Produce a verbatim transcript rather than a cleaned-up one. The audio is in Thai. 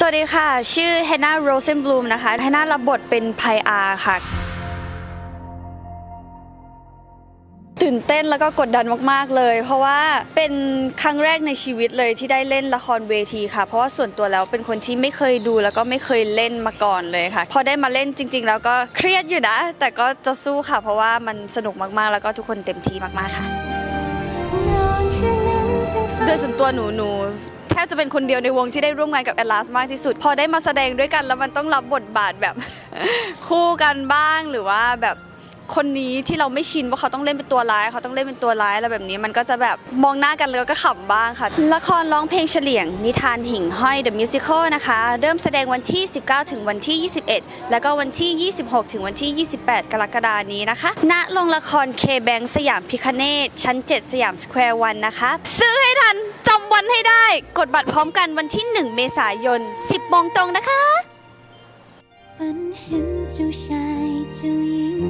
สวัสดีค่ะชื่อเฮนนาโรเซนบลูมนะคะเฮนนารับบทเป็นไพอาค่ะตื่นเต้นแล้วก็กดดันมากๆเลยเพราะว่าเป็นครั้งแรกในชีวิตเลยที่ได้เล่นละครเวทีค่ะเพราะว่าส่วนตัวแล้วเป็นคนที่ไม่เคยดูแล้วก็ไม่เคยเล่นมาก่อนเลยค่ะพอได้มาเล่นจริงๆแล้วก็เครียดอยู่นะแต่ก็จะสู้ค่ะเพราะว่ามันสนุกมากๆแล้วก็ทุกคนเต็มที่มากๆค่ะโดยส่วนตัวหนูหนูแทบจะเป็นคนเดียวในวงที่ได้ร่วมงานกับแอตลาสมากที่สุดพอได้มาแสดงด้วยกันแล้วมันต้องรับบทบาทแบบ คู่กันบ้างหรือว่าแบบคนนี้ที่เราไม่ชินว่าเขาต้องเล่นเป็นตัวร้ายเขาต้องเล่นเป็นตัวร้ายอะไรแบบนี้มันก็จะแบบมองหน้ากันแล้วก็ขำบ้างค่ะละครร้องเพลงเฉลี่ยงนิทานหิ่งห้อย The Musical นะคะเริ่มแสดงวันที่สิบเก้าถึงวันที่ยี่สิบเอ็ดแล้วก็วันที่ยี่สิบหกถึงวันที่ยี่สิบแปดกรกฎาคมนี้นะคะณโรงละคร K Bank สยามพิคเนตชั้นเจ็ดสยามสแควร์วันนะคะซื้อให้ทันจำวันให้ได้กดบัตรพร้อมกันวันที่หนึ่งเมษายนสิบโมงตรงนะคะฝันเห็นเจ้าชายเจ้าหญิง